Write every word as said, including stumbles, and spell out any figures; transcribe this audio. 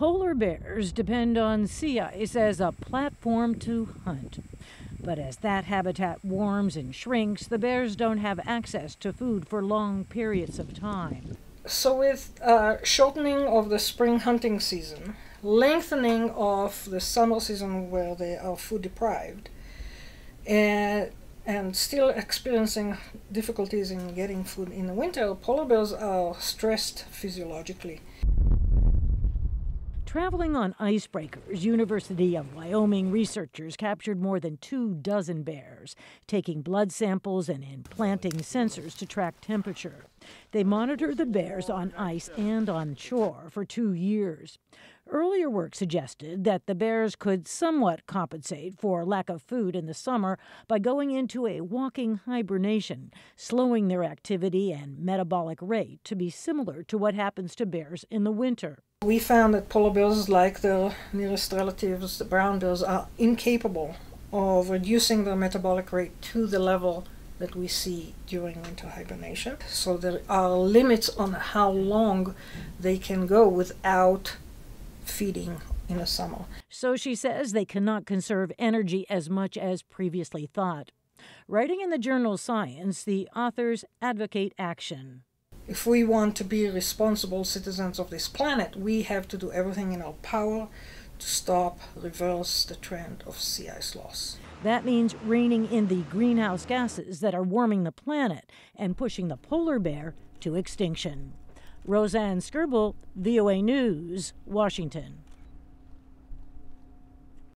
polar bears depend on sea ice as a platform to hunt. But as that habitat warms and shrinks, the bears don't have access to food for long periods of time. So with uh, shortening of the spring hunting season, lengthening of the summer season where they are food deprived, and, and still experiencing difficulties in getting food in the winter, polar bears are stressed physiologically. Traveling on icebreakers, University of Wyoming researchers captured more than two dozen bears, taking blood samples and implanting sensors to track temperature. They monitored the bears on ice and on shore for two years. Earlier work suggested that the bears could somewhat compensate for lack of food in the summer by going into a walking hibernation, slowing their activity and metabolic rate to be similar to what happens to bears in the winter. We found that polar bears, like their nearest relatives, the brown bears, are incapable of reducing their metabolic rate to the level that we see during winter hibernation. So there are limits on how long they can go without feeding in the summer. So she says they cannot conserve energy as much as previously thought. Writing in the journal Science, the authors advocate action. If we want to be responsible citizens of this planet, we have to do everything in our power to stop, reverse the trend of sea ice loss. That means reining in the greenhouse gases that are warming the planet and pushing the polar bear to extinction. Rosanne Skirble, V O A News, Washington.